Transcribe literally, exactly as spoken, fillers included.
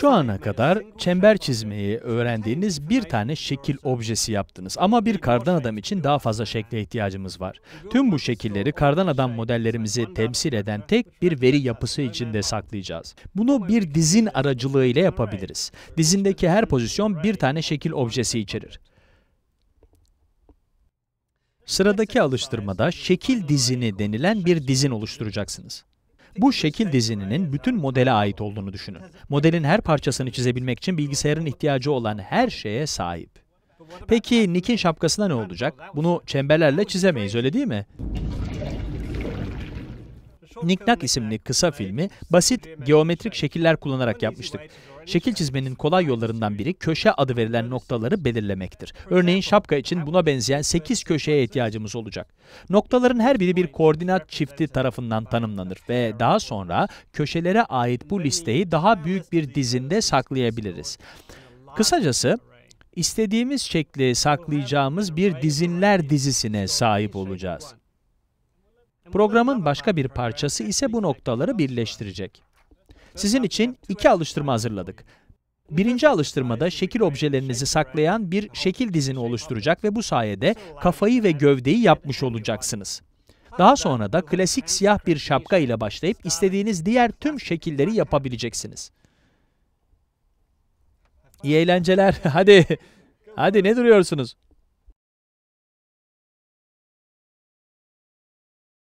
Şu ana kadar çember çizmeyi öğrendiğiniz bir tane şekil objesi yaptınız. Ama bir kardan adam için daha fazla şekle ihtiyacımız var. Tüm bu şekilleri kardan adam modellerimizi temsil eden tek bir veri yapısı içinde saklayacağız. Bunu bir dizin aracılığıyla yapabiliriz. Dizindeki her pozisyon bir tane şekil objesi içerir. Sıradaki alıştırmada şekil dizini denilen bir dizin oluşturacaksınız. Bu şekil dizininin bütün modele ait olduğunu düşünün. Modelin her parçasını çizebilmek için bilgisayarın ihtiyacı olan her şeye sahip. Peki Nick'in şapkasına ne olacak? Bunu çemberlerle çizemeyiz, öyle değil mi? Nick Nack isimli kısa filmi basit geometrik şekiller kullanarak yapmıştık. Şekil çizmenin kolay yollarından biri köşe adı verilen noktaları belirlemektir. Örneğin şapka için buna benzeyen sekiz köşeye ihtiyacımız olacak. Noktaların her biri bir koordinat çifti tarafından tanımlanır ve daha sonra köşelere ait bu listeyi daha büyük bir dizinde saklayabiliriz. Kısacası, istediğimiz şekli saklayacağımız bir dizinler dizisine sahip olacağız. Programın başka bir parçası ise bu noktaları birleştirecek. Sizin için iki alıştırma hazırladık. Birinci alıştırmada şekil objelerinizi saklayan bir şekil dizini oluşturacak ve bu sayede kafayı ve gövdeyi yapmış olacaksınız. Daha sonra da klasik siyah bir şapka ile başlayıp istediğiniz diğer tüm şekilleri yapabileceksiniz. İyi eğlenceler. Hadi. Hadi ne duruyorsunuz?